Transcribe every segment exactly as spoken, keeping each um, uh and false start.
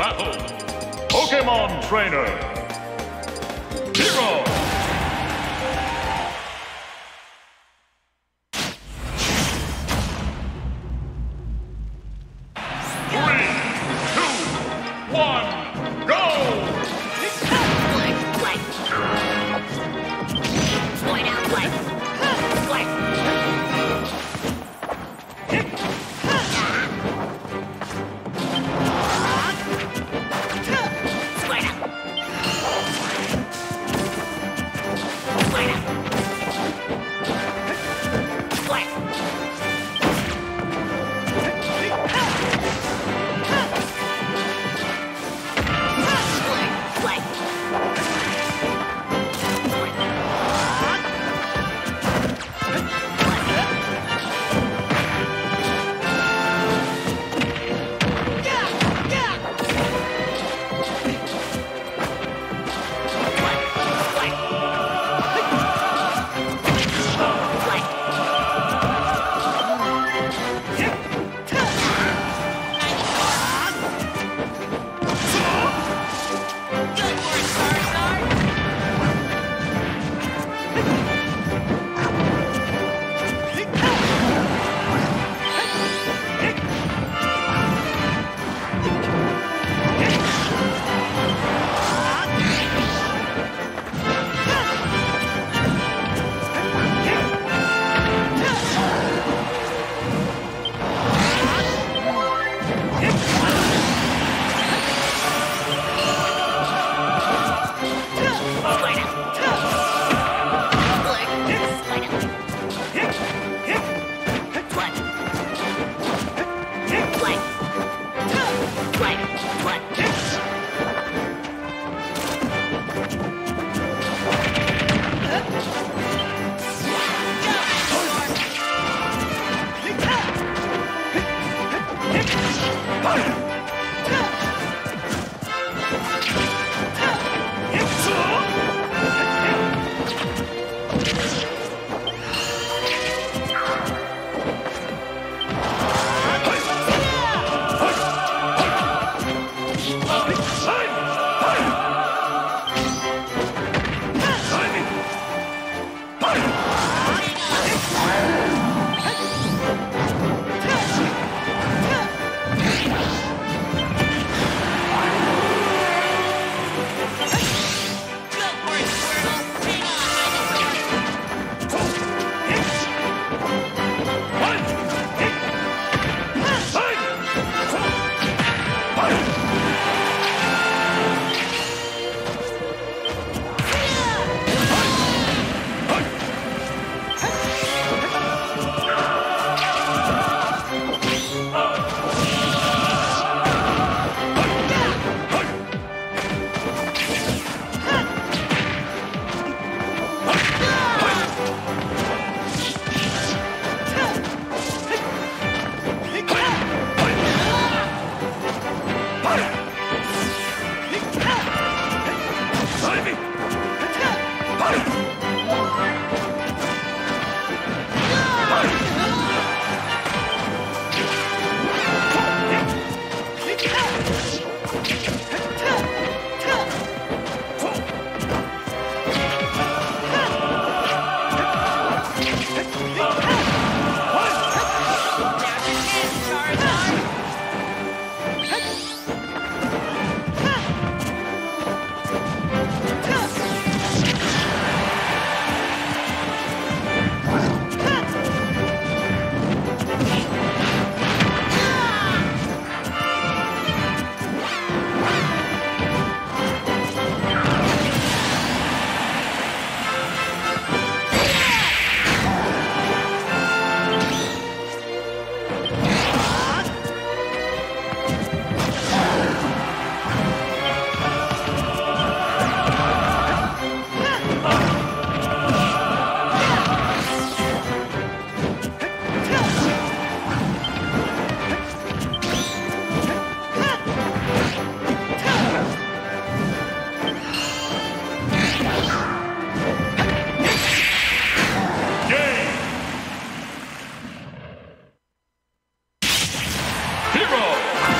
battle, Pokemon Trainer, Hero. Hero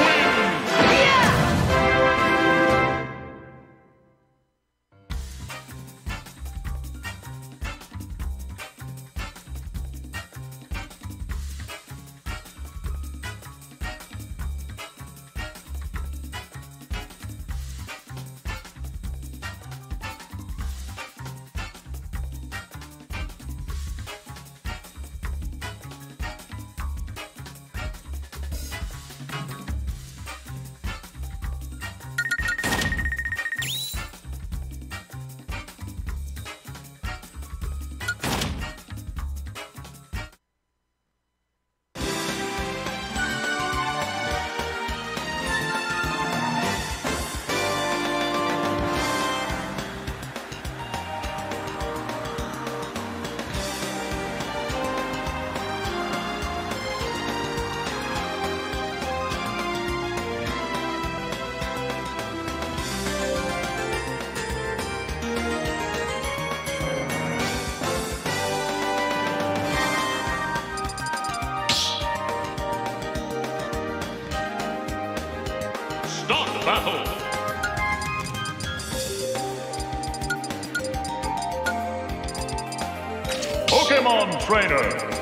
wins! Yeah! Start the battle! Pokemon Trainer!